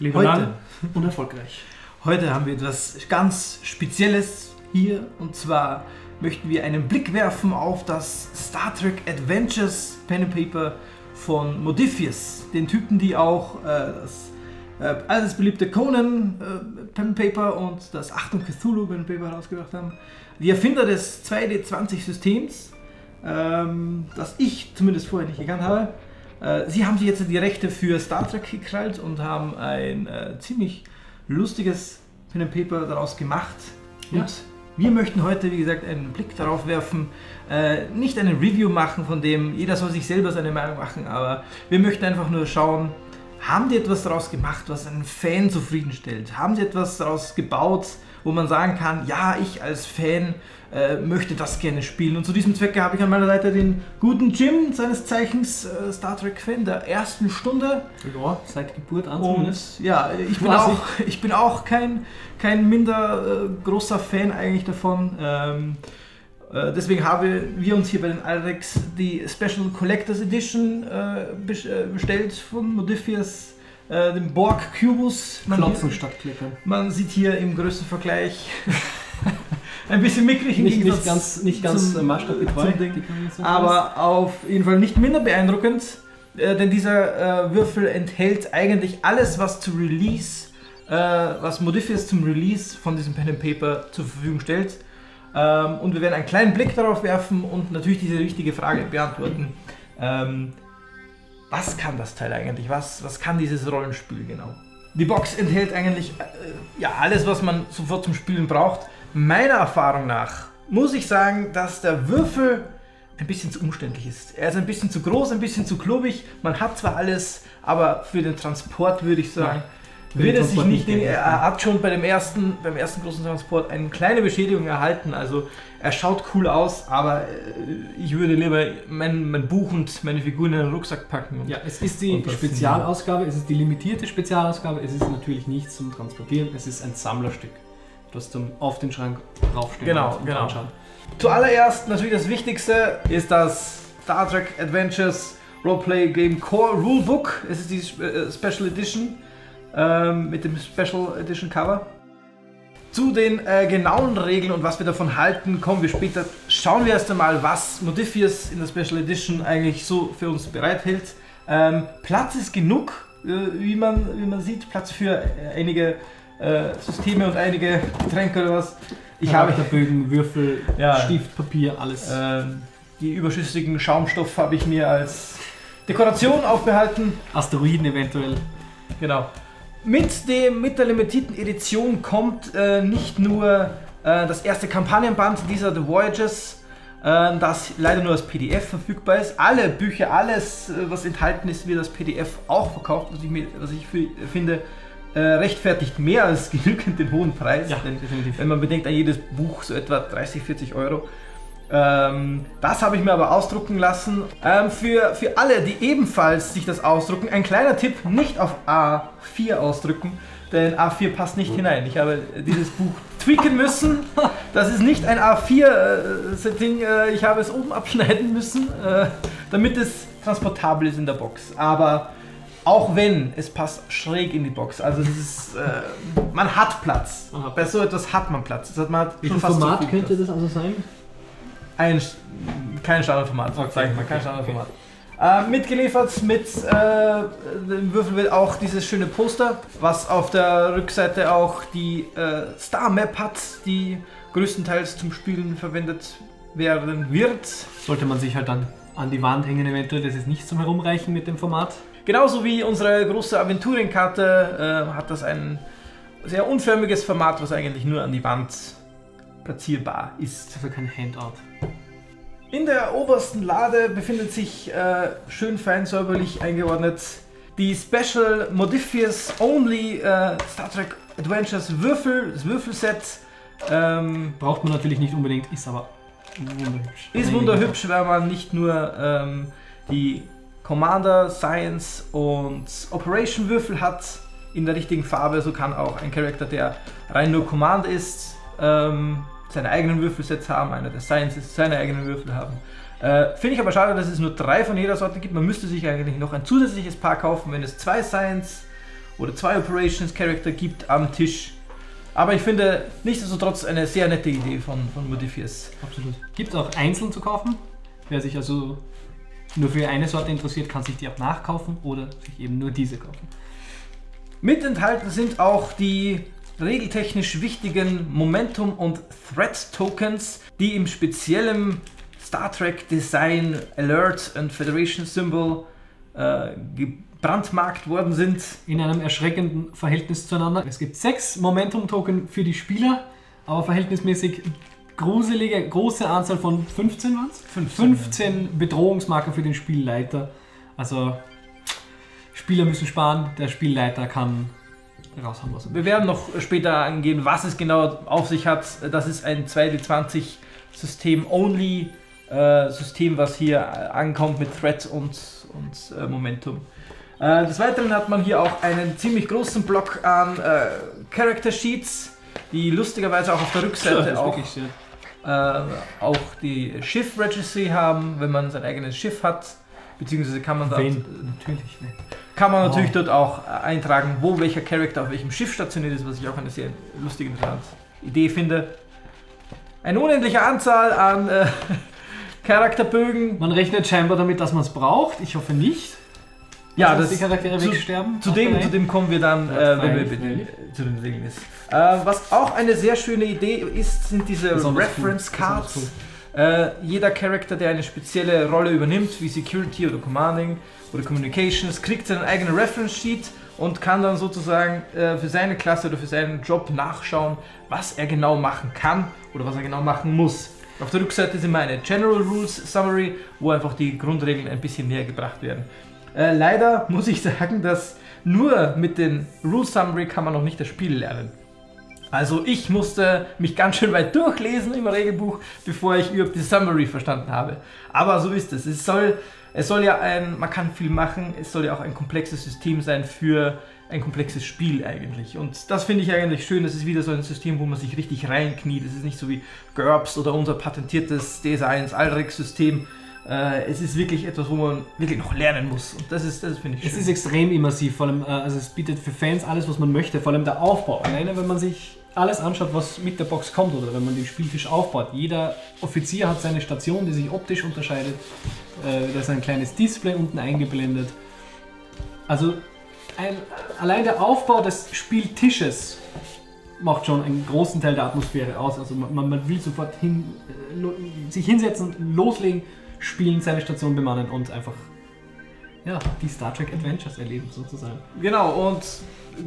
Liebe Leute, unerfolgreich. Heute haben wir etwas ganz Spezielles hier, und zwar möchten wir einen Blick werfen auf das Star Trek Adventures Pen and Paper von Modiphius, den Typen, die auch das alles beliebte Conan Pen and Paper und das Achtung Cthulhu Pen and Paper herausgebracht haben. Die Erfinder des 2D20 Systems, das ich zumindest vorher nicht gekannt habe. Sie haben sich jetzt die Rechte für Star Trek gekrallt und haben ein ziemlich lustiges Pen and Paper daraus gemacht. Ja. Und wir möchten heute, wie gesagt, einen Blick darauf werfen, nicht eine Review machen, von dem jeder soll sich selber seine Meinung machen, aber wir möchten einfach nur schauen, haben die etwas daraus gemacht, was einen Fan zufriedenstellt? Haben sie etwas daraus gebaut, wo man sagen kann, ja, ich als Fan möchte das gerne spielen? Und zu diesem Zwecke habe ich an meiner Seite den guten Jim, seines Zeichens Star Trek-Fan der ersten Stunde. Ja, seit Geburt an. Und ja, ich bin auch kein minder großer Fan eigentlich davon. Deswegen haben wir uns hier bei den Alriks die Special Collectors Edition bestellt von Modiphius, den Borg Cubus. Klotzen statt Klippe. Man sieht hier im Größenvergleich ein bisschen mickrig im Gegensatz nicht ganz Maßstab getreu, aber auf jeden Fall nicht minder beeindruckend, denn dieser Würfel enthält eigentlich alles, was zu Release, was Modiphius zum Release von diesem Pen and Paper zur Verfügung stellt. Und wir werden einen kleinen Blick darauf werfen und natürlich diese wichtige Frage beantworten. Was kann das Teil eigentlich? Was kann dieses Rollenspiel genau? Die Box enthält eigentlich ja, alles, was man sofort zum Spielen braucht. Meiner Erfahrung nach muss ich sagen, dass der Würfel ein bisschen zu umständlich ist. Er ist ein bisschen zu groß, ein bisschen zu klobig. Man hat zwar alles, aber für den Transport würde ich sagen... Ja. Er hat schon beim ersten großen Transport eine kleine Beschädigung erhalten, also er schaut cool aus, aber ich würde lieber mein Buch und meine Figuren in den Rucksack packen. Ja, es ist die Spezialausgabe, es ist die limitierte Spezialausgabe, es ist natürlich nichts zum Transportieren, es ist ein Sammlerstück, das zum auf den Schrank draufstehen. Genau. Anschauen. Zuallererst natürlich das Wichtigste ist das Star Trek Adventures Roleplay Game Core Rulebook, es ist die Special Edition. Mit dem Special Edition Cover. Zu den genauen Regeln und was wir davon halten, kommen wir später. Schauen wir erst einmal, was Modiphius in der Special Edition eigentlich so für uns bereithält. Platz ist genug, wie man sieht, Platz für einige Systeme und einige Getränke oder was. Ich habe Bögen, Würfel, ja, Stift, Papier, alles. Die überschüssigen Schaumstoff habe ich mir als Dekoration aufbehalten. Asteroiden eventuell. Genau. Mit der limitierten Edition kommt nicht nur das erste Kampagnenband dieser The Voyages, das leider nur als PDF verfügbar ist. Alle Bücher, alles, was enthalten ist, wird als PDF auch verkauft, was ich finde, rechtfertigt mehr als genügend den hohen Preis. Ja, denn, wenn man bedenkt, an jedes Buch so etwa 30–40 €. Das habe ich mir aber ausdrucken lassen. Für alle, die ebenfalls sich das ausdrucken, ein kleiner Tipp, nicht auf A4 ausdrücken, denn A4 passt nicht hinein. Ich habe dieses Buch tweaken müssen. Das ist nicht ein A4-Setting. Ich habe es oben abschneiden müssen, damit es transportabel ist in der Box. Aber auch wenn, es passt schräg in die Box. Also es ist, man hat Platz. Aha. Bei so etwas hat man Platz. Welches Format so könnte das also sein? Kein Standardformat, sage ich mal, kein Standardformat. Mitgeliefert mit dem Würfel wird auch dieses schöne Poster, was auf der Rückseite auch die Star Map hat, die größtenteils zum Spielen verwendet werden wird. Sollte man sich halt dann an die Wand hängen eventuell, das ist nicht zum Herumreichen mit dem Format. Genauso wie unsere große Aventurienkarte hat das ein sehr unförmiges Format, was eigentlich nur an die Wand platzierbar ist. Also kein Handout. In der obersten Lade befindet sich schön fein säuberlich eingeordnet die Special Modiphius Only Star Trek Adventures Würfel, das Würfelset. Braucht man natürlich nicht unbedingt, ist aber wunderhübsch. Ist wunderhübsch, weil man nicht nur die Commander, Science und Operation Würfel hat in der richtigen Farbe, so kann auch ein Charakter, der rein nur Commander ist, seine eigenen Würfelsets haben, einer der Science ist, seine eigenen Würfel haben. Finde ich aber schade, dass es nur 3 von jeder Sorte gibt. Man müsste sich eigentlich noch ein zusätzliches Paar kaufen, wenn es 2 Science oder zwei Operations Charakter gibt am Tisch. Aber ich finde nichtsdestotrotz eine sehr nette Idee von Modiphius. Absolut. Gibt es auch einzeln zu kaufen? Wer sich also nur für eine Sorte interessiert, kann sich die auch nachkaufen oder sich eben nur diese kaufen. Mit enthalten sind auch die regeltechnisch wichtigen Momentum- und Threat-Tokens, die im speziellen Star Trek Design Alert und Federation Symbol gebrandmarkt worden sind. In einem erschreckenden Verhältnis zueinander. Es gibt 6 Momentum-Token für die Spieler, aber verhältnismäßig gruselige, große Anzahl von 15 waren es? 15 Bedrohungsmarker für den Spielleiter. Also Spieler müssen sparen, der Spielleiter kann raushauen lassen. Wir werden noch später angehen, was es genau auf sich hat. Das ist ein 2D20 System-Only System, was hier ankommt mit Threat und Momentum. Des Weiteren hat man hier auch einen ziemlich großen Block an Character Sheets, die lustigerweise auch auf der Rückseite auch die Schiff-Registry haben, wenn man sein eigenes Schiff hat. Beziehungsweise kann man, natürlich dort auch eintragen, wo welcher Charakter auf welchem Schiff stationiert ist, was ich auch eine sehr lustige Idee finde. Eine unendliche Anzahl an Charakterbögen. Man rechnet scheinbar damit, dass man es braucht. Ich hoffe nicht. Ja, dass die Charaktere wegsterben. Zu dem kommen wir dann, wenn wir zu den Regeln ist. Was auch eine sehr schöne Idee ist, sind diese Reference Cards. Jeder Charakter, der eine spezielle Rolle übernimmt, wie Security oder Commanding oder Communications, kriegt seinen eigenen Reference Sheet und kann dann sozusagen für seine Klasse oder für seinen Job nachschauen, was er genau machen kann oder was er genau machen muss. Auf der Rückseite sind meine General Rules Summary, wo einfach die Grundregeln ein bisschen näher gebracht werden. Leider muss ich sagen, dass nur mit den Rules Summary kann man noch nicht das Spiel lernen. Also ich musste mich ganz schön weit durchlesen im Regelbuch, bevor ich überhaupt die Summary verstanden habe. Aber so ist es. Es soll ja man kann viel machen, es soll ja auch ein komplexes System sein für ein komplexes Spiel eigentlich. Und das finde ich eigentlich schön, das ist wieder so ein System, wo man sich richtig reinkniet. Es ist nicht so wie GURPS oder unser patentiertes DSA Alriks System. Es ist wirklich etwas, wo man wirklich noch lernen muss. Und das finde ich schön. Es ist extrem immersiv, vor allem, also es bietet für Fans alles, was man möchte, vor allem der Aufbau. Alleine, wenn man sich alles anschaut, was mit der Box kommt oder wenn man den Spieltisch aufbaut. Jeder Offizier hat seine Station, die sich optisch unterscheidet. Da ist ein kleines Display unten eingeblendet. Also allein der Aufbau des Spieltisches macht schon einen großen Teil der Atmosphäre aus. Also man will sofort sich hinsetzen, loslegen, spielen, seine Station bemannen und einfach ja, die Star Trek Adventures erleben sozusagen. Genau, und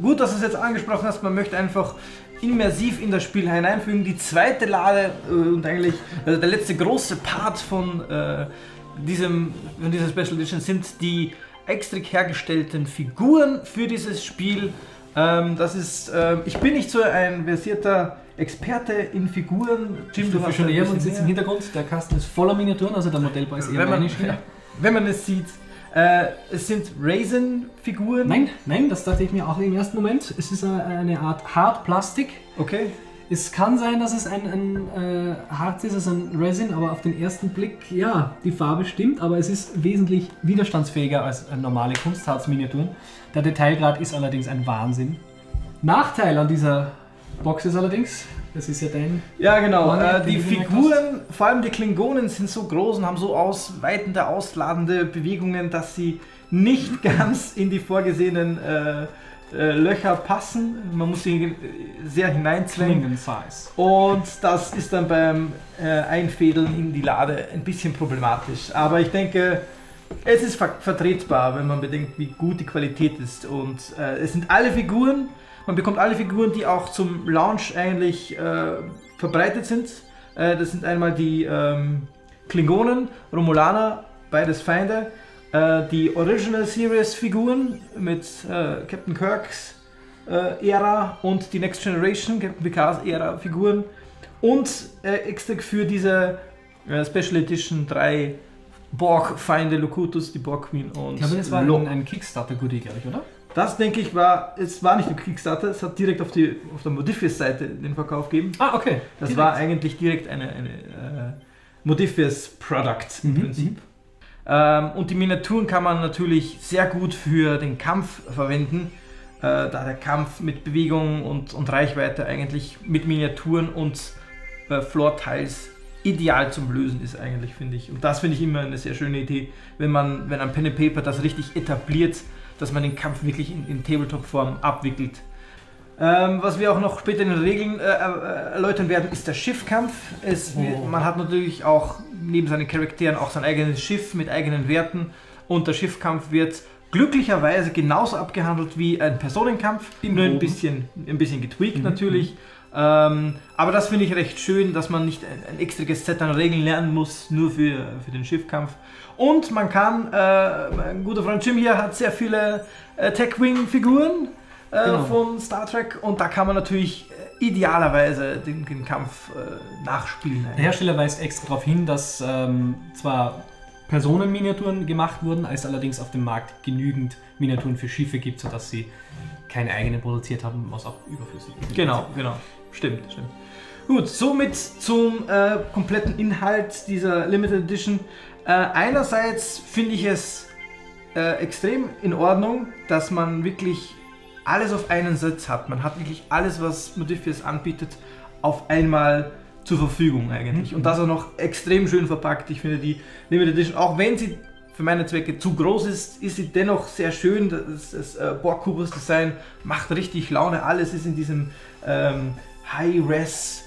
gut, dass du es jetzt angesprochen hast, man möchte einfach immersiv in das Spiel hineinfügen. Die zweite Lade und eigentlich der letzte große Part von dieser Special Edition sind die extra hergestellten Figuren für dieses Spiel. Ich bin nicht so ein versierter Experte in Figuren. Jim, du hast schon eher und sitzt im Hintergrund. Der Kasten ist voller Miniaturen, also der Modellbau ist eher wenn man es sieht. Es sind Resin-Figuren. Nein, das dachte ich mir auch im ersten Moment. Es ist eine Art Hartplastik. Okay. Es kann sein, dass es Harz ist, es ist ein Resin, aber auf den ersten Blick, ja, die Farbe stimmt, aber es ist wesentlich widerstandsfähiger als normale Kunstharz-Miniaturen. Der Detailgrad ist allerdings ein Wahnsinn. Nachteil an dieser Box ist allerdings, das ist ja dein... Ja, genau. Die Figuren, vor allem die Klingonen, sind so groß und haben so ausweitende, ausladende Bewegungen, dass sie nicht ganz in die vorgesehenen Löcher passen. Man muss sie sehr hineinzwängen. Und das ist dann beim Einfädeln in die Lade ein bisschen problematisch. Aber ich denke... Es ist vertretbar, wenn man bedenkt, wie gut die Qualität ist. Und es sind alle Figuren, man bekommt alle Figuren, die auch zum Launch eigentlich verbreitet sind. Das sind einmal die Klingonen, Romulaner, beides Feinde. Die Original Series Figuren mit Captain Kirks Ära und die Next Generation, Captain Picards Ära Figuren. Und extra für diese Special Edition 3 Borg-Feinde, Locutus, die Borg-Queen und... Ich glaube, das war ein Kickstarter-Goodie, glaube ich, oder? Das, denke ich, war nicht im Kickstarter, es hat direkt auf der Modiphius-Seite den Verkauf gegeben. Ah, okay. Das war eigentlich direkt eine Modiphius-Product im Prinzip. Und die Miniaturen kann man natürlich sehr gut für den Kampf verwenden. da der Kampf mit Bewegung und Reichweite eigentlich mit Miniaturen und Floor-Tiles ideal zum Lösen ist eigentlich, finde ich. Und das finde ich immer eine sehr schöne Idee, wenn ein Pen and Paper das richtig etabliert, dass man den Kampf wirklich in Tabletop-Form abwickelt. Was wir auch noch später in den Regeln erläutern werden, ist der Schiffkampf. Man hat natürlich auch neben seinen Charakteren auch sein eigenes Schiff mit eigenen Werten und der Schiffkampf wird glücklicherweise genauso abgehandelt wie ein Personenkampf, nur ein bisschen getweakt natürlich. Aber das finde ich recht schön, dass man nicht ein extra Set an Regeln lernen muss, nur für den Schiffkampf. Und man kann, mein guter Freund Jim hier hat sehr viele Tech-Wing-Figuren von Star Trek und da kann man natürlich idealerweise den Kampf nachspielen. Der Hersteller weist extra darauf hin, dass zwar Personenminiaturen gemacht wurden, als allerdings auf dem Markt genügend Miniaturen für Schiffe gibt, sodass sie keine eigenen produziert haben, was auch überflüssig ist. Genau, genau. Stimmt, stimmt. Gut, somit zum kompletten Inhalt dieser Limited Edition. Einerseits finde ich es extrem in Ordnung, dass man wirklich alles auf einen Satz hat. Man hat wirklich alles, was Modiphius anbietet, auf einmal zur Verfügung eigentlich. Und das auch noch extrem schön verpackt. Ich finde die Limited Edition, auch wenn sie für meine Zwecke zu groß ist, ist sie dennoch sehr schön. Das Borg Cubus Design macht richtig Laune. Alles ist in diesem High-Res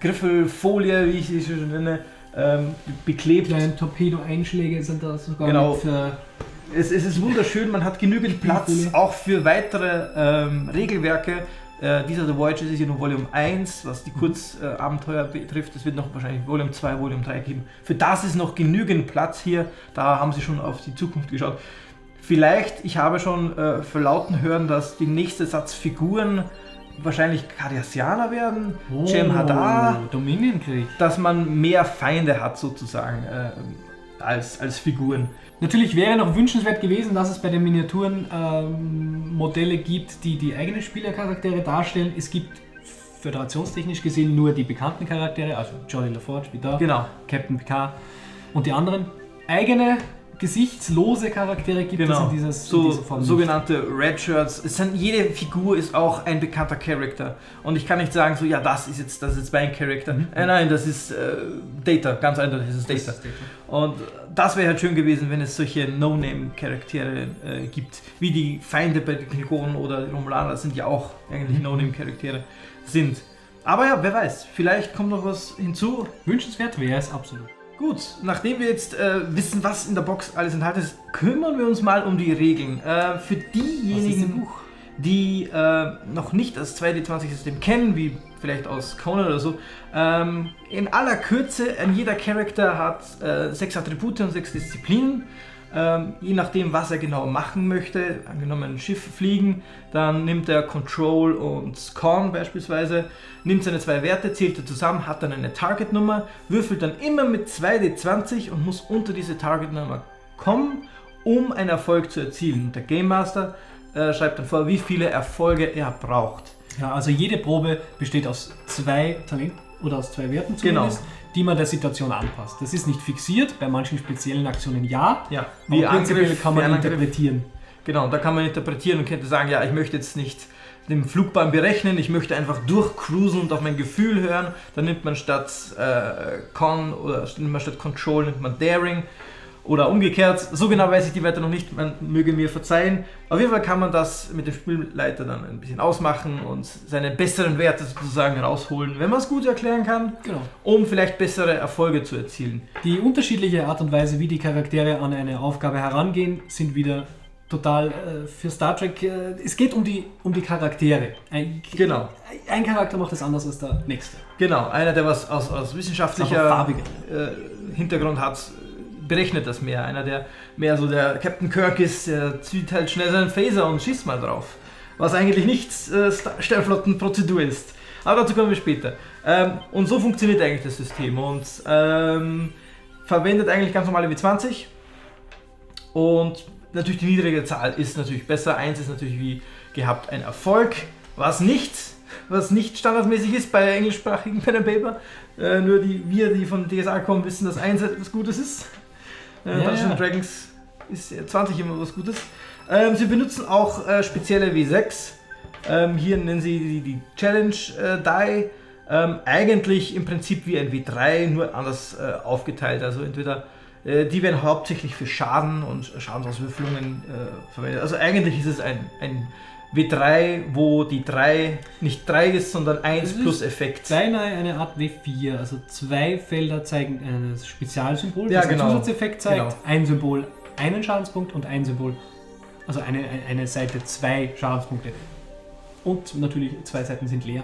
Griffelfolie, wie ich sie schon nenne, beklebt. Kleine Torpedo-Einschläge sind da sogar. Genau. Mit, es ist wunderschön, man hat genügend Platz auch für weitere Regelwerke. Dieser The Voyages ist hier nur Volume 1, was die Kurzabenteuer betrifft. Es wird noch wahrscheinlich Volume 2, Volume 3 geben. Für das ist noch genügend Platz hier. Da haben sie schon auf die Zukunft geschaut. Vielleicht, ich habe schon verlauten hören, dass die nächste Satz Figuren wahrscheinlich Kardassianer werden, Jem'Hadar, Dominion-Krieg. Dass man mehr Feinde hat sozusagen als Figuren. Natürlich wäre noch wünschenswert gewesen, dass es bei den Miniaturen Modelle gibt, die eigene Spielercharaktere darstellen. Es gibt föderationstechnisch gesehen nur die bekannten Charaktere, also Geordi LaForge, Picard, genau. Captain Picard und die anderen. Eigene gesichtslose Charaktere gibt es in dieser Form. Sogenannte Redshirts. Jede Figur ist auch ein bekannter Charakter. Und ich kann nicht sagen, so, ja, das ist jetzt mein Charakter. Nein, das ist Data, ganz eindeutig, das ist Data. Und das wäre halt schön gewesen, wenn es solche No-Name-Charaktere gibt, wie die Feinde bei den Klingonen oder Romulaner sind ja auch eigentlich No-Name-Charaktere sind. Aber ja, wer weiß, vielleicht kommt noch was hinzu. Wünschenswert wäre es absolut. Gut, nachdem wir jetzt wissen, was in der Box alles enthalten ist, kümmern wir uns mal um die Regeln. Für diejenigen, die noch nicht das 2D20-System kennen, wie vielleicht aus Conan oder so, in aller Kürze, jeder Charakter hat 6 Attribute und 6 Disziplinen. Je nachdem, was er genau machen möchte, angenommen ein Schiff fliegen, dann nimmt er Control und Con beispielsweise, nimmt seine zwei Werte, zählt er zusammen, hat dann eine Targetnummer, würfelt dann immer mit 2D20 und muss unter diese Targetnummer kommen, um einen Erfolg zu erzielen. Und der Game Master schreibt dann vor, wie viele Erfolge er braucht. Ja, also jede Probe besteht aus 2 Talenten oder aus 2 Werten zumindest. Genau. Die man der Situation anpasst. Das ist nicht fixiert, bei manchen speziellen Aktionen ja wie prinzipiell kann man interpretieren. Genau, da kann man interpretieren und könnte sagen, ja, ich möchte jetzt nicht den Flugbahn berechnen, ich möchte einfach durchcruisen und auf mein Gefühl hören. Dann nimmt man statt Con oder statt Control nimmt man Daring oder umgekehrt. So genau weiß ich die Werte noch nicht, man möge mir verzeihen. Auf jeden Fall kann man das mit dem Spielleiter dann ein bisschen ausmachen und seine besseren Werte sozusagen rausholen, wenn man es gut erklären kann, um vielleicht bessere Erfolge zu erzielen. Die unterschiedliche Art und Weise, wie die Charaktere an eine Aufgabe herangehen, sind wieder total für Star Trek. Es geht um die Charaktere. Ein Charakter macht es anders als der nächste. Genau, einer, der was aus wissenschaftlicher Hintergrund hat, berechnet das mehr. Einer, der mehr so der Captain Kirk ist, der zieht halt schnell seinen Phaser und schießt mal drauf. Was eigentlich nichts Sternflottenprozedur ist. Aber dazu kommen wir später. Und so funktioniert eigentlich das System und verwendet eigentlich ganz normale W20 und natürlich die niedrige Zahl ist natürlich besser. 1 ist natürlich wie gehabt ein Erfolg, was nicht standardmäßig ist bei englischsprachigen Pen and Paper. Nur wir, die von DSA kommen, wissen, dass 1 etwas Gutes ist. Dungeons & Dragons ist 20 immer was Gutes. Sie benutzen auch spezielle W6. Hier nennen sie die Challenge Die. Eigentlich im Prinzip wie ein W3, nur anders aufgeteilt. Also entweder die werden hauptsächlich für Schaden und Schadensauswürfelungen verwendet. Also eigentlich ist es ein W3, wo die 3 nicht 3 ist, sondern 1 plus Effekt. Beinahe eine Art W4, also zwei Felder zeigen ein Spezialsymbol, das einen Zusatzeffekt zeigt, ein Symbol einen Schadenspunkt und ein Symbol, also eine Seite zwei Schadenspunkte. Und natürlich zwei Seiten sind leer.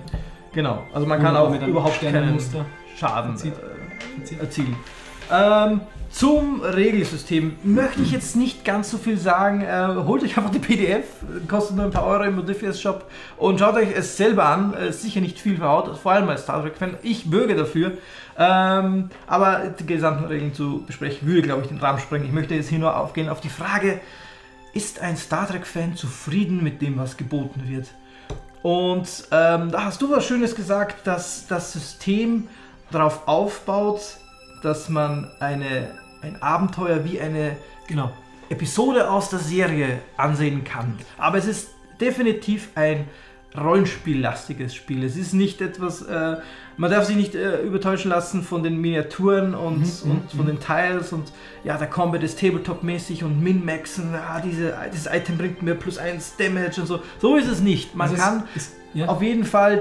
Genau, also man kann auch überhaupt keinen Schaden erzielen. Zum Regelsystem möchte ich jetzt nicht ganz so viel sagen. Holt euch einfach die PDF, kostet nur ein paar Euro im Modiphius Shop und schaut euch es selber an. Sicher nicht viel verhaut, vor allem als Star Trek-Fan. Ich bürge dafür. Aber die gesamten Regeln zu besprechen, würde, glaube ich, den Rahmen sprengen. Ich möchte jetzt hier nur aufgehen auf die Frage, ist ein Star Trek-Fan zufrieden mit dem, was geboten wird? Und da hast du was Schönes gesagt, dass das System darauf aufbaut, dass man ein Abenteuer wie eine Episode aus der Serie ansehen kann. Aber es ist definitiv ein rollenspiellastiges Spiel. Es ist nicht etwas, man darf sich nicht übertäuschen lassen von den Miniaturen und, von den Tiles und ja, der Combat ist Tabletop-mäßig und Min-Maxen, dieses Item bringt mir +1 Damage und so. So ist es nicht. Man kann auf jeden Fall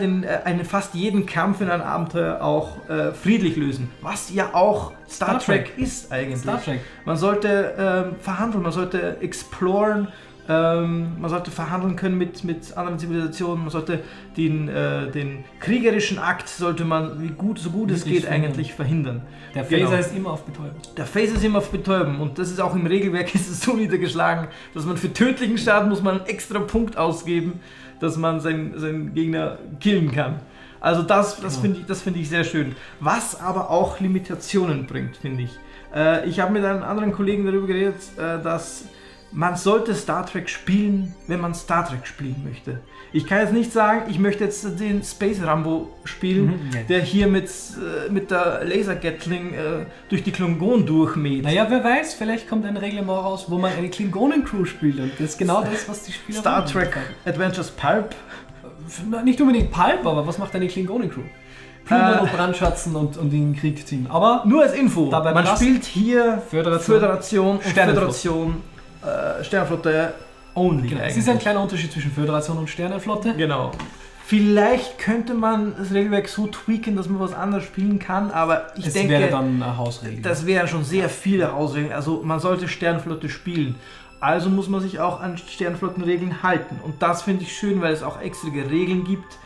fast jeden Kampf in einem Abenteuer auch friedlich lösen, was ja auch Star Trek ist eigentlich. Man sollte verhandeln, man sollte exploren, man sollte verhandeln können mit anderen Zivilisationen, man sollte den kriegerischen Akt sollte man so gut es geht eigentlich verhindern. Der Phaser ist immer auf Betäuben. Der Phaser ist immer auf Betäuben und das ist auch im Regelwerk ist es so niedergeschlagen, dass man für tödlichen Schaden muss man einen extra Punkt ausgeben, dass man seinen Gegner killen kann. Also das finde ich sehr schön. Was aber auch Limitationen bringt, finde ich. Ich habe mit einem anderen Kollegen darüber geredet, dass man sollte Star Trek spielen, wenn man Star Trek spielen möchte. Ich kann jetzt nicht sagen, ich möchte jetzt den Space Rambo spielen, der hier mit der Laser Gatling durch die Klingonen durchmäht. Naja, wer weiß, vielleicht kommt ein Reglement raus, wo man eine Klingonen-Crew spielt und das ist genau das, was die Spieler Star Trek Adventures Pulp? Nicht unbedingt Pulp, aber was macht eine Klingonen-Crew? Plündern und brandschatzen und in den Krieg ziehen. Aber nur als Info, man spielt hier Föderation. Sternenflotte only. Genau. Es ist ein kleiner Unterschied zwischen Föderation und Sternenflotte. Genau. Vielleicht könnte man das Regelwerk so tweaken, dass man was anderes spielen kann, aber ich denke, wäre dann eine Hausregel. Das wäre schon sehr viele Hausregeln. Also man sollte Sternenflotte spielen. Also muss man sich auch an Sternenflottenregeln halten. Und das finde ich schön, weil es auch extra Regeln gibt,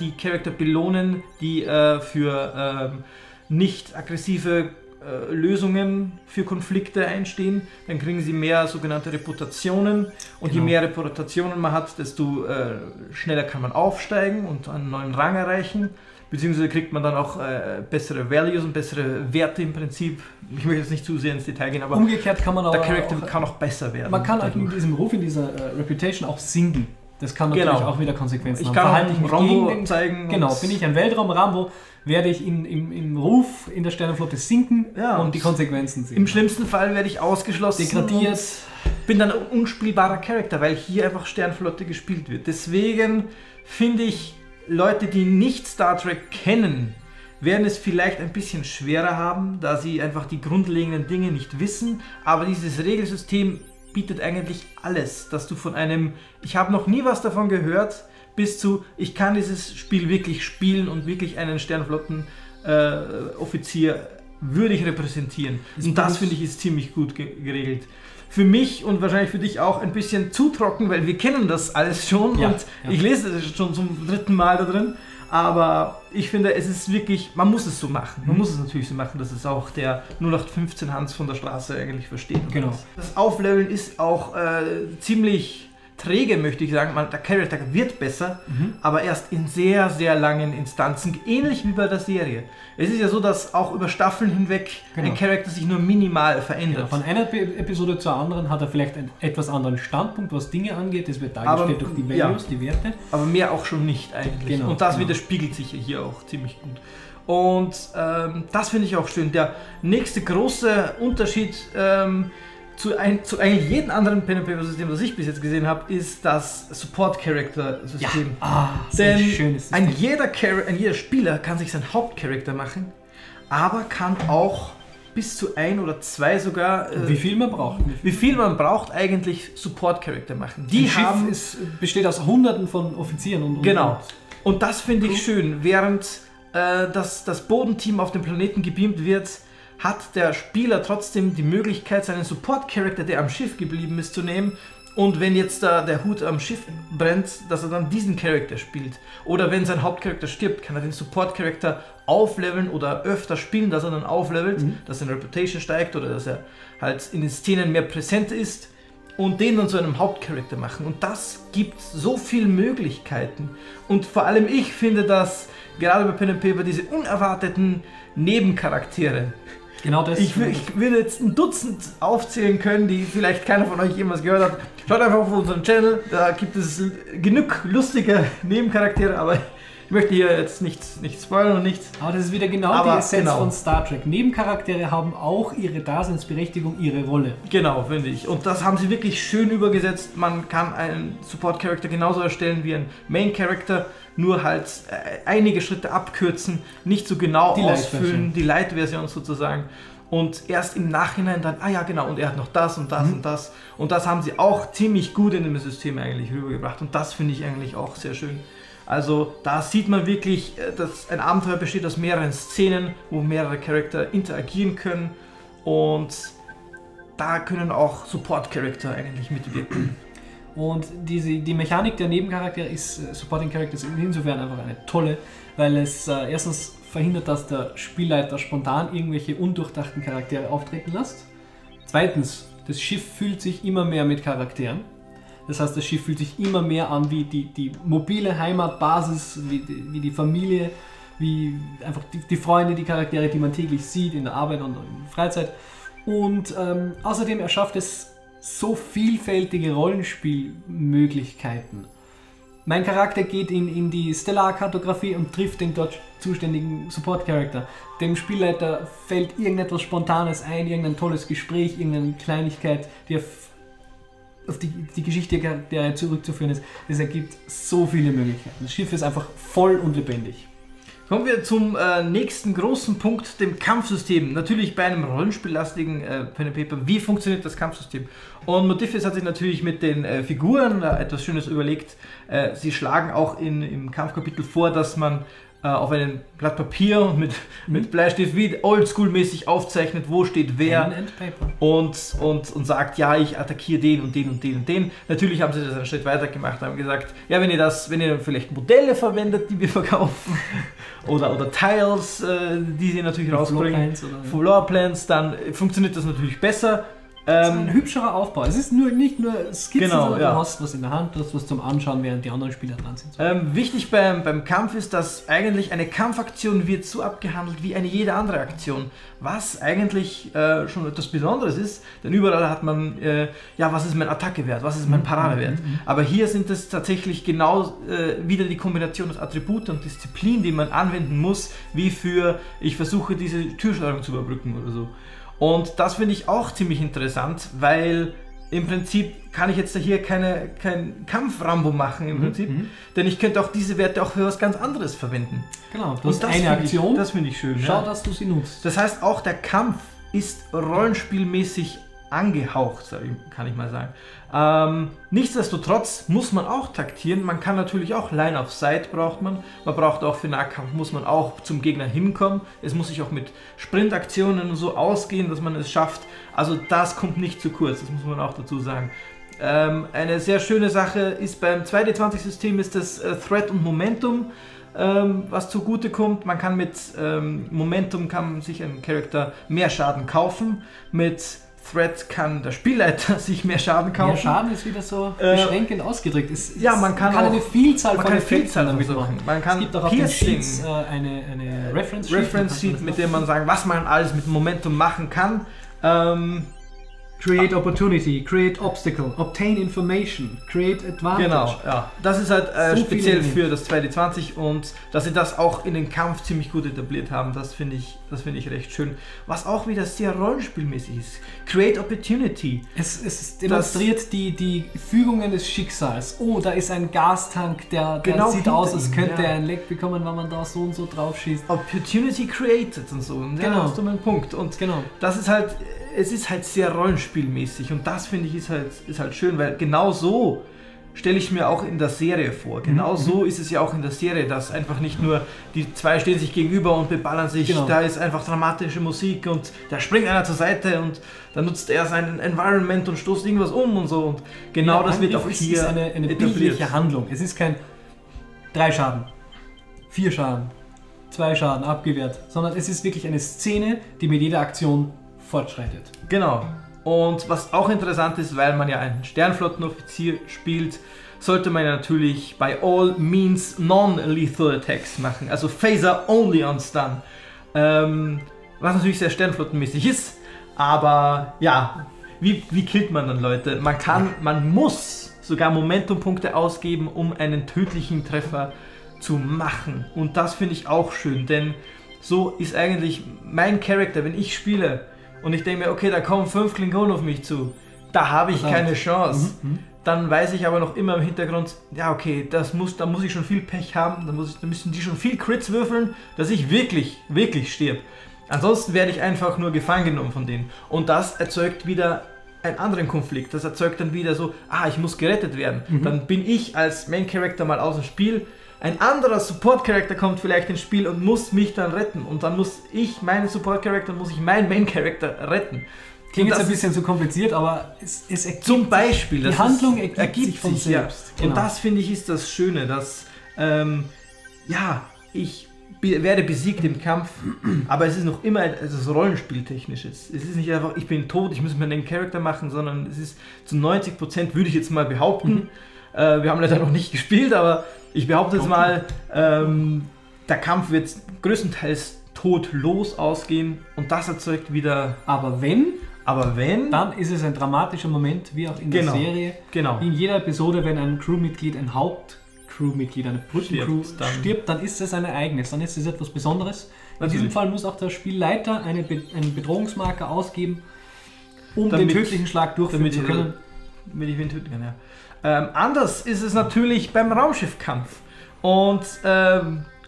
die Charakter belohnen, die für nicht aggressive Lösungen für Konflikte einstehen, dann kriegen sie mehr sogenannte Reputationen und je mehr Reputationen man hat, desto schneller kann man aufsteigen und einen neuen Rang erreichen, beziehungsweise kriegt man dann auch bessere Values und bessere Werte im Prinzip. Ich möchte jetzt nicht zu sehr ins Detail gehen, aber umgekehrt kann man auch, der Charakter kann auch besser werden. Man kann halt in diesem Ruf, in dieser Reputation auch sinken. Das kann natürlich auch wieder Konsequenzen haben. Ich kann halt einen Rambo zeigen. Genau, bin ich ein Weltraum-Rambo, werde ich im Ruf in der Sternenflotte sinken und die Konsequenzen sehen. Im schlimmsten Fall werde ich ausgeschlossen, degradiert, bin dann ein unspielbarer Charakter, weil hier einfach Sternenflotte gespielt wird. Deswegen finde ich, Leute, die nicht Star Trek kennen, werden es vielleicht ein bisschen schwerer haben, da sie einfach die grundlegenden Dinge nicht wissen, aber dieses Regelsystem bietet eigentlich alles, dass du von einem ich habe noch nie was davon gehört bis zu ich kann dieses Spiel wirklich spielen und wirklich einen Sternenflottenoffizier würdig repräsentieren. Und das finde ich ist ziemlich gut geregelt. Für mich und wahrscheinlich für dich auch ein bisschen zu trocken, weil wir kennen das alles schon und ich lese das schon zum dritten Mal da drin. Aber ich finde, es ist wirklich, man muss es so machen. Man muss es natürlich so machen, dass es auch der 0815 Hans von der Straße eigentlich versteht. Genau. Das Aufleveln ist auch ziemlich träge, möchte ich sagen. Der Charakter wird besser, aber erst in sehr, sehr langen Instanzen, ähnlich wie bei der Serie. Es ist ja so, dass auch über Staffeln hinweg ein Charakter sich nur minimal verändert. Genau. Von einer Episode zur anderen hat er vielleicht einen etwas anderen Standpunkt, was Dinge angeht. Das wird dargestellt durch die Values, die Werte. Aber mehr auch schon nicht eigentlich. Genau, und das widerspiegelt sich hier auch ziemlich gut. Und das finde ich auch schön. Der nächste große Unterschied zu eigentlich jedem anderen Pen-and-Paper-System, das ich bis jetzt gesehen habe, ist das Support-Character-System. Ja. Ah, so ein schönes System. Jeder Spieler kann sich seinen Hauptcharakter machen, aber kann auch bis zu ein oder zwei sogar... Wie viel man braucht, eigentlich Support-Charakter machen. Die haben... besteht aus Hunderten von Offizieren. Genau. Und das finde ich schön. Während das Bodenteam auf dem Planeten gebeamt wird, hat der Spieler trotzdem die Möglichkeit, seinen Support-Charakter, der am Schiff geblieben ist, zu nehmen. Und wenn jetzt da der Hut am Schiff brennt, dass er dann diesen Charakter spielt. Oder wenn sein Hauptcharakter stirbt, kann er den Support-Charakter aufleveln oder öfter spielen, dass er dann auflevelt, dass seine Reputation steigt oder dass er halt in den Szenen mehr präsent ist und den dann zu einem Hauptcharakter machen. Und das gibt so viele Möglichkeiten. Und vor allem ich finde, dass gerade bei Pen & Paper diese unerwarteten Nebencharaktere... Genau das. Ich würde jetzt ein Dutzend aufzählen können, die vielleicht keiner von euch jemals gehört hat. Schaut einfach auf unseren Channel, da gibt es genug lustige Nebencharaktere, aber ich möchte hier jetzt nichts spoilern und nichts. Aber das ist wieder die Essenz von Star Trek. Nebencharaktere haben auch ihre Daseinsberechtigung, ihre Rolle. Genau, finde ich. Und das haben sie wirklich schön übergesetzt. Man kann einen Support-Charakter genauso erstellen wie einen Main-Charakter, nur halt einige Schritte abkürzen, nicht so genau ausfüllen, die Light-Version sozusagen. Und erst im Nachhinein dann, ah ja genau, und er hat noch das und das und das. Und das haben sie auch ziemlich gut in dem System eigentlich rübergebracht. Und das finde ich eigentlich auch sehr schön. Also da sieht man wirklich, dass ein Abenteuer besteht aus mehreren Szenen, wo mehrere Charakter interagieren können. Und da können auch Support-Charakter eigentlich mitwirken. Und die Mechanik der Nebencharaktere ist, Supporting Characters, insofern einfach eine tolle, weil es erstens verhindert, dass der Spielleiter spontan irgendwelche undurchdachten Charaktere auftreten lässt. Zweitens, das Schiff füllt sich immer mehr mit Charakteren. Das heißt, das Schiff fühlt sich immer mehr an wie die mobile Heimatbasis, wie die Familie, wie einfach die Freunde, die Charaktere, die man täglich sieht in der Arbeit und in der Freizeit. Und außerdem erschafft es so vielfältige Rollenspielmöglichkeiten. Mein Charakter geht in die Stellarkartografie und trifft den dort zuständigen Support-Charakter. Dem Spielleiter fällt irgendetwas Spontanes ein, irgendein tolles Gespräch, irgendeine Kleinigkeit, die er auf die Geschichte der zurückzuführen ist. Das ergibt so viele Möglichkeiten. Das Schiff ist einfach voll und lebendig. Kommen wir zum nächsten großen Punkt, dem Kampfsystem. Natürlich bei einem rollenspiellastigen Pen & Paper, wie funktioniert das Kampfsystem? Und Modiphius hat sich natürlich mit den Figuren etwas Schönes überlegt. Sie schlagen auch im Kampfkapitel vor, dass man auf einem Blatt Papier und mit Bleistift wie oldschool-mäßig aufzeichnet, wo steht wer und sagt, ja, ich attackiere den und den und den und den. Natürlich haben sie das einen Schritt weiter gemacht, haben gesagt, ja, wenn ihr vielleicht Modelle verwendet, die wir verkaufen oder Tiles, die sie natürlich rausbringen, Floorplans, dann funktioniert das natürlich besser. Das ist ein hübscherer Aufbau. Es ist nicht nur Skizzen, sondern du hast was in der Hand, du hast was zum Anschauen, während die anderen Spieler dran sind. Wichtig beim Kampf ist, dass eigentlich eine Kampfaktion wird so abgehandelt wie eine jede andere Aktion, was eigentlich schon etwas Besonderes ist, denn überall hat man, ja, was ist mein Attackewert, was ist mein Paradewert. Aber hier sind es tatsächlich genau wieder die Kombination aus Attributen und Disziplin, die man anwenden muss, wie für, ich versuche diese Türschlagung zu überbrücken oder so. Und das finde ich auch ziemlich interessant, weil im Prinzip kann ich jetzt hier kein Kampf-Rambo machen, im Prinzip, denn ich könnte auch diese Werte auch für was ganz anderes verwenden. Genau, das ist eine Aktion. Das finde ich schön. Schau, dass du sie nutzt. Das heißt, auch der Kampf ist rollenspielmäßig angehaucht, kann ich mal sagen. Nichtsdestotrotz muss man auch taktieren, man kann natürlich auch Line of Sight braucht man, braucht auch für Nahkampf, muss man auch zum Gegner hinkommen, es muss sich auch mit Sprintaktionen und so ausgehen, dass man es schafft, also das kommt nicht zu kurz, das muss man auch dazu sagen. Eine sehr schöne Sache ist beim 2D20 System ist das Threat und Momentum, was zugute kommt. Man kann mit Momentum kann sich einem Charakter mehr Schaden kaufen, mit Threat kann der Spielleiter sich mehr Schaden kaufen. Mehr Schaden ist wieder so beschränkend ausgedrückt. Ja, man kann auch eine Vielzahl von Effekten damit machen. Es gibt auch auf den Sheets eine Reference Sheet, mit der man sagen, was man alles mit Momentum machen kann. Create Opportunity, Create Obstacle, Obtain Information, Create Advantage. Genau, ja. Das ist halt so speziell für das 2D20 und dass sie das auch in den Kampf ziemlich gut etabliert haben, das finde ich recht schön. Was auch wieder sehr rollenspielmäßig ist. Create Opportunity. Es demonstriert die Fügungen des Schicksals. Oh, da ist ein Gastank, der genau sieht aus, als könnte er ein Leck bekommen, wenn man da so und so drauf schießt. Opportunity created und so. Und genau. Hast du meinen Punkt. Und genau. Das ist halt... Es ist halt sehr rollenspielmäßig und das finde ich ist halt schön, weil genau so stelle ich mir auch in der Serie vor. Genau so ist es ja auch in der Serie, dass einfach nicht nur die zwei stehen sich gegenüber und beballern sich, da ist einfach dramatische Musik und da springt einer zur Seite und dann nutzt er sein Environment und stoßt irgendwas um und so. Und genau das wird auch hier etabliert. Es ist eine bildliche Handlung. Es ist kein 3 Schaden, 4 Schaden, 2 Schaden abgewehrt, sondern es ist wirklich eine Szene, die mit jeder Aktion fortschreitet. Genau. Und was auch interessant ist, weil man ja einen Sternflottenoffizier spielt, sollte man ja natürlich bei all means non-lethal attacks machen. Also Phaser only on stun. Was natürlich sehr sternflottenmäßig ist, aber ja, wie killt man dann Leute? Man muss sogar Momentumpunkte ausgeben, um einen tödlichen Treffer zu machen. Und das finde ich auch schön, denn so ist eigentlich mein Charakter, wenn ich spiele, und ich denke mir, okay, da kommen 5 Klingonen auf mich zu, da habe ich keine Chance. Dann weiß ich aber noch immer im Hintergrund, ja okay, da muss ich schon viel Pech haben, da müssen die schon viel Crits würfeln, dass ich wirklich, wirklich stirb. Ansonsten werde ich einfach nur gefangen genommen von denen. Und das erzeugt wieder einen anderen Konflikt. Das erzeugt dann wieder so, ich muss gerettet werden. Dann bin ich als Main Character mal aus dem Spiel. Ein anderer Support-Charakter kommt vielleicht ins Spiel und muss mich dann retten. Und dann muss ich meinen Support-Charakter, muss ich meinen Main-Charakter retten. Klingt jetzt ein bisschen zu kompliziert, aber es ergibt zum Beispiel, die Handlung ergibt sich von selbst. Ja. Genau. Und das, finde ich, ist das Schöne, dass ich werde besiegt im Kampf, aber es ist noch immer etwas Rollenspieltechnisches. Es ist nicht einfach, ich bin tot, ich muss mir einen Charakter machen, sondern es ist zu 90%, würde ich jetzt mal behaupten, wir haben leider noch nicht gespielt, aber ich behaupte jetzt mal, der Kampf wird größtenteils todlos ausgehen und das erzeugt wieder... Aber wenn... Dann ist es ein dramatischer Moment, wie auch in der Serie. Genau. In jeder Episode, wenn ein Crewmitglied, ein Hauptcrewmitglied, eine Brückencrew stirbt, dann ist es ein Ereignis, dann ist es etwas Besonderes. Natürlich. In diesem Fall muss auch der Spielleiter einen Bedrohungsmarker ausgeben, um den tödlichen Schlag durchführen zu können. Damit ich wen töten kann, ja. Anders ist es natürlich beim Raumschiffkampf und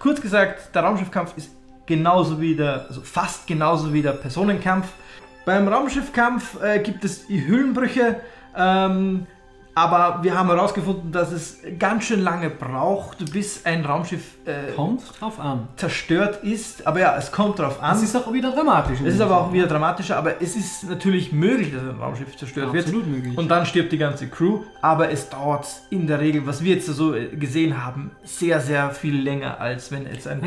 kurz gesagt, der Raumschiffkampf ist genauso wie fast genauso wie der Personenkampf. Beim Raumschiffkampf gibt es die Hüllenbrüche, aber wir haben herausgefunden, dass es ganz schön lange braucht, bis ein Raumschiff zerstört ist. Aber ja, es kommt drauf an. Es ist auch wieder dramatisch. Aber es ist natürlich möglich, dass ein Raumschiff zerstört wird. Absolut möglich. Und dann stirbt die ganze Crew. Aber es dauert in der Regel, was wir jetzt so gesehen haben, sehr, sehr viel länger, als wenn jetzt ein...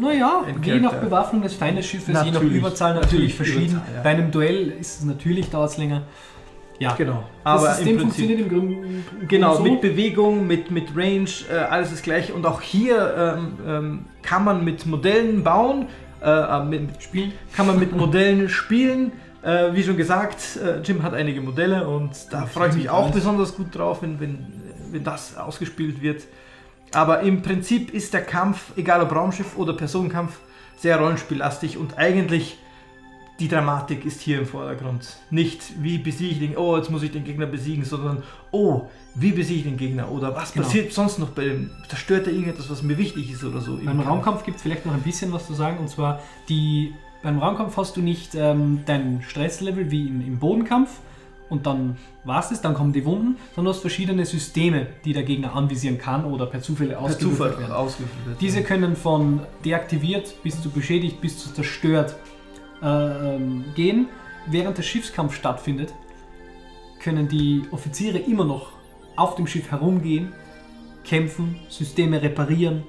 Naja, je nach Bewaffnung des Feindes Schiffes, je nach Überzahl natürlich verschieden. Überzahl, ja. Bei einem Duell ist es natürlich, dauert es länger. Ja, genau. Aber das System funktioniert im Grunde so. Mit Bewegung, mit Range, alles das gleiche. Und auch hier kann man mit Modellen bauen, spielen. Wie schon gesagt, Jim hat einige Modelle und da freue ich mich auch besonders gut drauf, wenn das ausgespielt wird. Aber im Prinzip ist der Kampf, egal ob Raumschiff oder Personenkampf, sehr rollenspiellastig und eigentlich... Die Dramatik ist hier im Vordergrund. Nicht wie besiege ich den, oh jetzt muss ich den Gegner besiegen, sondern oh, wie besiege ich den Gegner oder was passiert sonst noch bei dem, zerstört er irgendetwas, was mir wichtig ist oder so. Beim Raumkampf gibt es vielleicht noch ein bisschen was zu sagen und zwar, beim Raumkampf hast du nicht dein Stresslevel wie im Bodenkampf und dann war es das, dann kommen die Wunden, sondern du hast verschiedene Systeme, die der Gegner anvisieren kann oder per Zufall ausgewürfelt werden. Diese können von deaktiviert bis zu beschädigt bis zu zerstört gehen. Während der Schiffskampf stattfindet, können die Offiziere immer noch auf dem Schiff herumgehen, kämpfen, Systeme reparieren,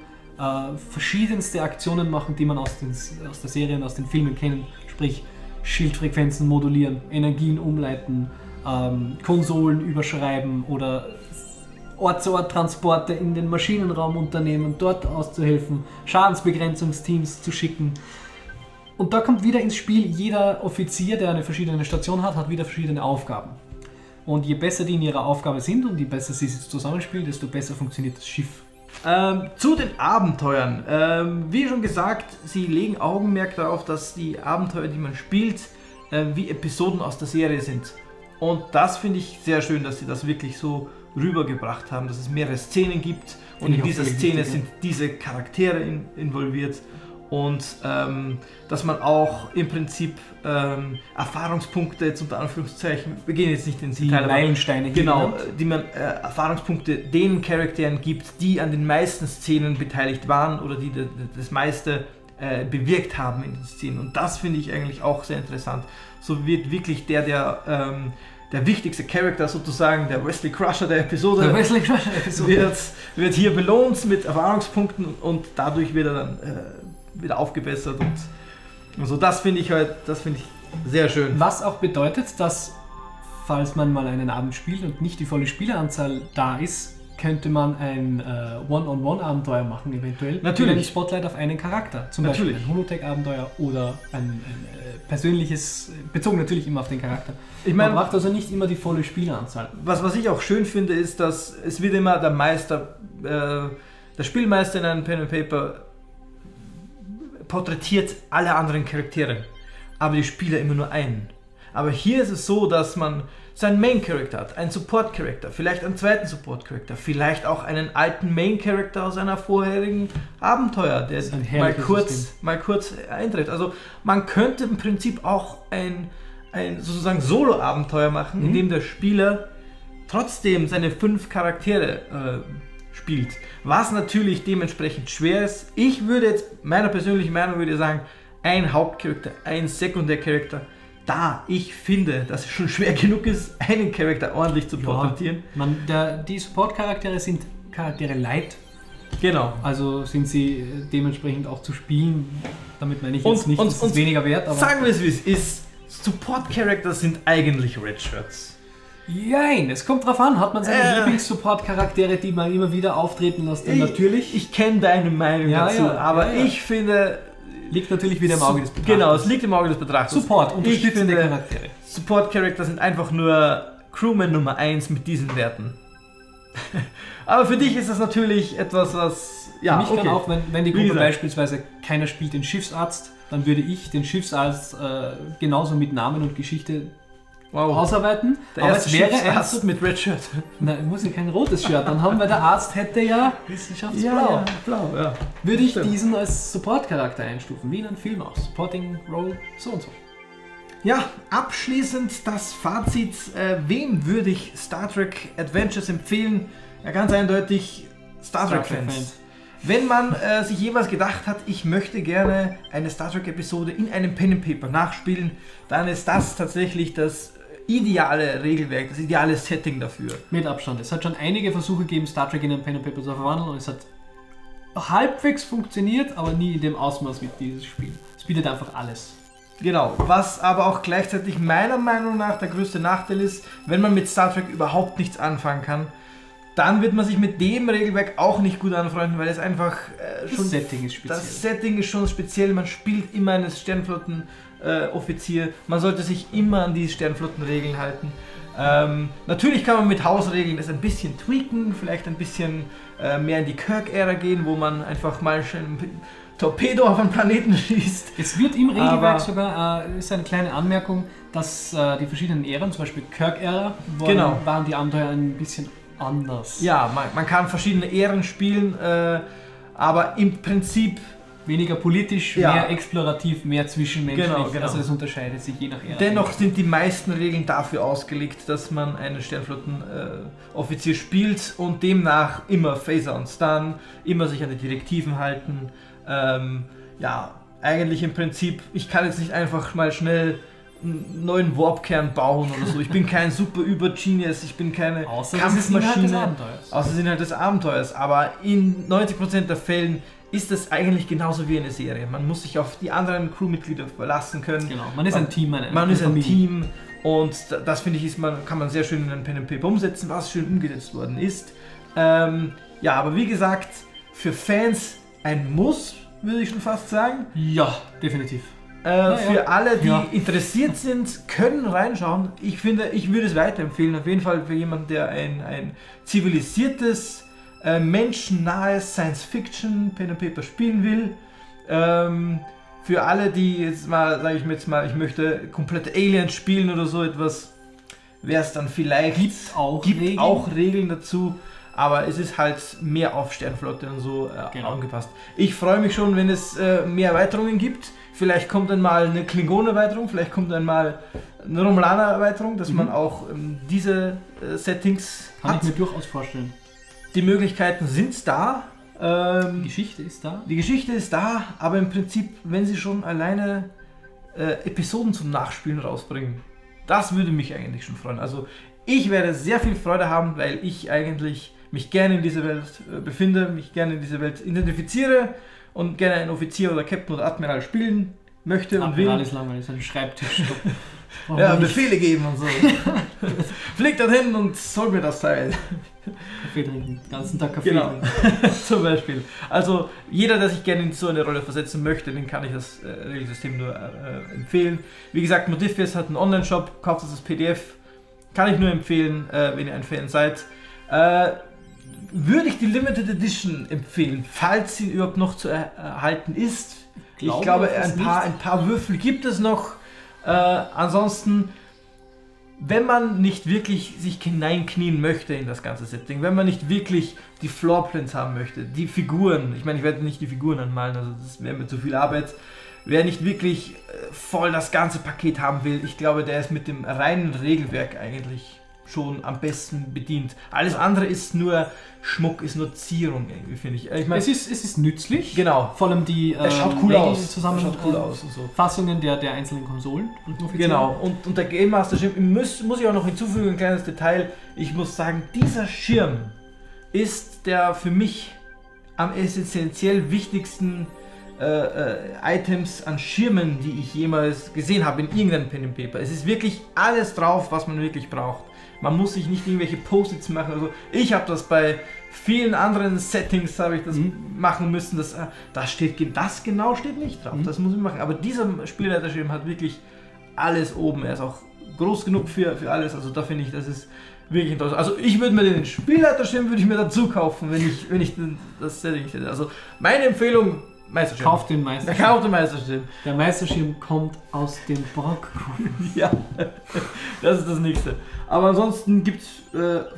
verschiedenste Aktionen machen, die man aus der Serie und aus den Filmen kennt, sprich Schildfrequenzen modulieren, Energien umleiten, Konsolen überschreiben oder Ort-zu-Ort-Transporte in den Maschinenraum unternehmen, dort auszuhelfen, Schadensbegrenzungsteams zu schicken. Und da kommt wieder ins Spiel, jeder Offizier, der eine verschiedene Station hat, hat wieder verschiedene Aufgaben. Und je besser die in ihrer Aufgabe sind und je besser sie sich zusammenspielen, desto besser funktioniert das Schiff. Zu den Abenteuern. Wie schon gesagt, sie legen Augenmerk darauf, dass die Abenteuer, die man spielt, wie Episoden aus der Serie sind. Und das finde ich sehr schön, dass sie das wirklich so rübergebracht haben, dass es mehrere Szenen gibt und in dieser Szene sind diese Charaktere involviert und dass man auch im Prinzip Erfahrungspunkte, jetzt unter Anführungszeichen, wir gehen jetzt nicht ins Detail, Meilensteine, genau, die man Erfahrungspunkte den Charakteren gibt, die an den meisten Szenen beteiligt waren oder die das meiste bewirkt haben in den Szenen. Und das finde ich eigentlich auch sehr interessant. So wird wirklich der wichtigste Charakter sozusagen, der Wesley Crusher der Episode, wird hier belohnt mit Erfahrungspunkten und dadurch wird er dann wieder aufgebessert. Und so, das finde ich halt, das finde ich sehr schön. Was auch bedeutet, dass, falls man mal einen Abend spielt und nicht die volle Spieleranzahl da ist, könnte man ein One-on-One-Abenteuer machen eventuell. Natürlich. Mit einem Spotlight auf einen Charakter. Zum Beispiel ein Holotech-Abenteuer oder ein persönliches, bezogen natürlich immer auf den Charakter. Ich meine, man macht also nicht immer die volle Spieleranzahl. Was ich auch schön finde, ist, dass es wird immer der Meister, der Spielmeister in einem Pen and Paper porträtiert alle anderen Charaktere, aber die Spieler immer nur einen. Aber hier ist es so, dass man seinen Main-Character hat, einen Support-Character, vielleicht einen zweiten Support-Character, vielleicht auch einen alten Main-Character aus einer vorherigen Abenteuer, der mal kurz eintritt. Also man könnte im Prinzip auch ein sozusagen Solo-Abenteuer machen, in dem der Spieler trotzdem seine 5 Charaktere spielt, was natürlich dementsprechend schwer ist. Ich würde jetzt, meiner persönlichen Meinung würde sagen, ein Hauptcharakter, ein Sekundärcharakter. Da ich finde, dass es schon schwer genug ist, einen Charakter ordentlich zu porträtieren. Ja, die Support-Charaktere sind Charaktere light. Genau. Also sind sie dementsprechend auch zu spielen. Damit meine ich jetzt nicht, dass es weniger wert ist. Sagen wir es wie es ist, Support-Charakter sind eigentlich Redshirts. Jein, es kommt drauf an, hat man seine Lieblings-Support-Charaktere, die man immer wieder auftreten lässt, dann natürlich. Ich kenne deine Meinung dazu, aber ich finde... Liegt natürlich wieder im Auge des Betrachters. Genau, es liegt im Auge des Betrachters. Support, unterstützende Charaktere. Support-Charakter sind einfach nur Crewman Nummer 1 mit diesen Werten. Aber für dich ist das natürlich etwas, was... Ja, für mich kann auch, wenn die Gruppe beispielsweise keiner spielt den Schiffsarzt, dann würde ich den Schiffsarzt genauso mit Namen und Geschichte ausarbeiten. Der erste Schiffsarzt mit Red Shirt. Nein, muss ja kein rotes Shirt. Dann haben wir, der Arzt hätte ja Wissenschaftsblau. Ja, blau, ja. Würde ich diesen als Support-Charakter einstufen, wie in einem Film auch. Supporting Role, so und so. Ja, abschließend das Fazit. Wem würde ich Star Trek Adventures empfehlen? Ja, ganz eindeutig Star Trek-Fans. Wenn man sich jeweils gedacht hat, ich möchte gerne eine Star Trek-Episode in einem Pen and Paper nachspielen, dann ist das tatsächlich das ideale Regelwerk, das ideale Setting dafür. Mit Abstand. Es hat schon einige Versuche gegeben, Star Trek in einen Pen and Paper zu verwandeln und es hat halbwegs funktioniert, aber nie in dem Ausmaß wie dieses Spiel. Es bietet einfach alles. Genau, was aber auch gleichzeitig meiner Meinung nach der größte Nachteil ist, wenn man mit Star Trek überhaupt nichts anfangen kann, dann wird man sich mit dem Regelwerk auch nicht gut anfreunden, weil es einfach schon... Das Setting ist speziell. Das Setting ist schon speziell, man spielt immer einen Sternflottenoffizier, man sollte sich immer an die Sternflottenregeln halten. Natürlich kann man mit Hausregeln das ein bisschen tweaken, vielleicht ein bisschen mehr in die Kirk-Ära gehen, wo man einfach mal schön... Torpedo auf einen Planeten schießt. Es wird im Regelwerk aber sogar, ist eine kleine Anmerkung, dass die verschiedenen Ähren, zum Beispiel Kirk-Ära, waren die Abenteuer ein bisschen anders. Ja, man kann verschiedene Ähren spielen, aber im Prinzip weniger politisch, mehr explorativ, mehr zwischenmenschlich. Genau. Also es unterscheidet sich je nach Ära. Dennoch sind die meisten Regeln dafür ausgelegt, dass man einen Sternflottenoffizier spielt und demnach immer Phaser und Stun, immer sich an die Direktiven halten. Ja, eigentlich im Prinzip, ich kann jetzt nicht einfach mal schnell einen neuen Warpkern bauen oder so. Ich bin kein super Über-Genius, ich bin keine Kampfmaschine. Außer sind halt des Abenteuers. Aber in 90% der Fällen ist das eigentlich genauso wie eine Serie. Man muss sich auf die anderen Crewmitglieder verlassen können. Genau, man ist ein Team. Man ist ein Team und das finde ich, kann man sehr schön in einem Pen and Paper umsetzen, was schön umgesetzt worden ist. Ja, aber wie gesagt, für Fans ein Muss, würde ich schon fast sagen. Ja, definitiv. Für alle, die interessiert sind, können reinschauen. Ich finde, ich würde es weiterempfehlen. Auf jeden Fall für jemanden, der ein zivilisiertes, menschennahes Science-Fiction Pen and Paper spielen will. Für alle, die jetzt mal, sage ich mir jetzt mal, ich möchte komplett Aliens spielen oder so etwas, wäre es dann vielleicht... Gibt auch Regeln dazu, aber es ist halt mehr auf Sternflotte und so angepasst. Ich freue mich schon, wenn es mehr Erweiterungen gibt. Vielleicht kommt dann mal eine Klingonen-Erweiterung, vielleicht kommt dann mal eine Romulaner-Erweiterung, dass man auch diese Settings hat. Kann ich mir durchaus vorstellen. Die Möglichkeiten sind da. Die Geschichte ist da. Die Geschichte ist da, aber im Prinzip, wenn sie schon alleine Episoden zum Nachspielen rausbringen, das würde mich eigentlich schon freuen. Also ich werde sehr viel Freude haben, weil ich eigentlich mich gerne in dieser Welt befinde, mich gerne in dieser Welt identifiziere und gerne ein Offizier oder Captain oder Admiral spielen möchte und will. Admiral ist langweilig, ist ein Schreibtisch. Ja, Befehle geben und so. Fliegt dann hin und soll mir das Teil. Kaffee trinken, den ganzen Tag Kaffee trinken. Zum Beispiel. Also jeder, der sich gerne in so eine Rolle versetzen möchte, den kann ich das Regelsystem nur empfehlen. Wie gesagt, Modiphius hat einen Online-Shop, kauft das PDF. Kann ich nur empfehlen, wenn ihr ein Fan seid. Würde ich die Limited Edition empfehlen, falls sie überhaupt noch zu erhalten ist. Ich glaube, ein paar Würfel gibt es noch. Ansonsten, wenn man nicht wirklich sich hineinknien möchte in das ganze Setting, wenn man nicht wirklich die Floorplans haben möchte, die Figuren, ich meine, ich werde nicht die Figuren anmalen, also das wäre mir zu viel Arbeit, wer nicht wirklich voll das ganze Paket haben will, ich glaube, der ist mit dem reinen Regelwerk eigentlich schon am besten bedient. Alles andere ist nur Schmuck, ist nur Zierung irgendwie, finde ich. Ich meine, es ist nützlich. Genau. Vor allem die schaut cool aus und so. Fassungen der einzelnen Konsolen. Genau. Und der Game Master Schirm, muss ich auch noch hinzufügen, ein kleines Detail. Ich muss sagen, dieser Schirm ist der für mich am essentiell wichtigsten Items an Schirmen, die ich jemals gesehen habe in irgendeinem Pen and Paper. Es ist wirklich alles drauf, was man wirklich braucht. Man muss sich nicht irgendwelche Post-its machen. Also ich habe das bei vielen anderen Settings machen müssen. Das genau steht nicht drauf. Das muss ich machen. Aber dieser Spielleiterschirm hat wirklich alles oben. Er ist auch groß genug für alles. Also da finde ich, das ist wirklich interessant. Also ich würde mir den Spielleiterschirm dazu kaufen, wenn ich das Setting hätte. Also meine Empfehlung: Meisterschirm. Kauft den Meisterschirm. Kauft den Meisterschirm. Der Meisterschirm kommt aus dem Borg Cubus. Ja, das ist das Nächste. Aber ansonsten gibt es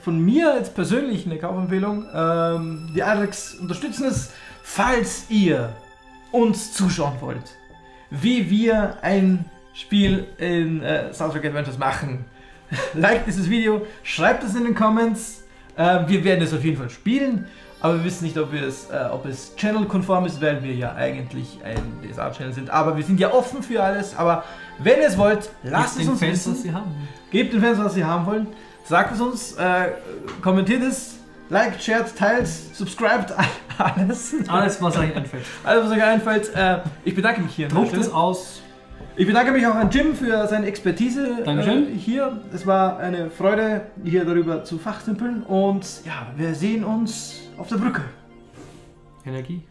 von mir jetzt persönlich eine Kaufempfehlung. Die Alriks unterstützen es. Falls ihr uns zuschauen wollt, wie wir ein Spiel in Star Trek Adventures machen, liked dieses Video, schreibt es in den Comments. Wir werden es auf jeden Fall spielen. Aber wir wissen nicht, ob es Channel-konform ist, weil wir ja eigentlich ein DSA-Channel sind. Aber wir sind ja offen für alles. Aber wenn ihr es wollt, lasst es uns wissen. Gebt den Fans, was sie haben wollen. Sagt es uns, kommentiert es, liked, shared, teilt, subscribed, alles. Alles, was euch einfällt. Alles, was euch einfällt. Ich bedanke mich hier. Druckt es aus. Ich bedanke mich auch an Jim für seine Expertise hier. Es war eine Freude, hier darüber zu fachsimpeln. Und ja, wir sehen uns auf der Brücke. Energie.